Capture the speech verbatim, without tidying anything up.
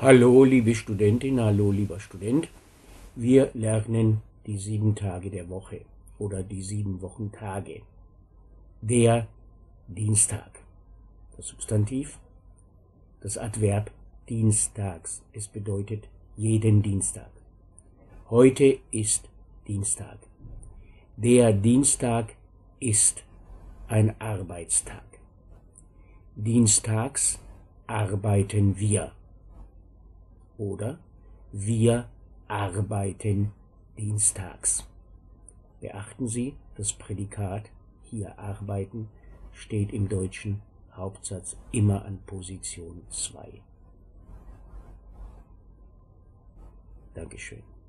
Hallo liebe Studentin, hallo lieber Student. Wir lernen die sieben Tage der Woche oder die sieben Wochentage. Der Dienstag, das Substantiv, das Adverb dienstags. Es bedeutet jeden Dienstag. Heute ist Dienstag. Der Dienstag ist ein Arbeitstag. Dienstags arbeiten wir. Oder wir arbeiten dienstags. Beachten Sie, das Prädikat hier arbeiten steht im deutschen Hauptsatz immer an Position zwei. Dankeschön.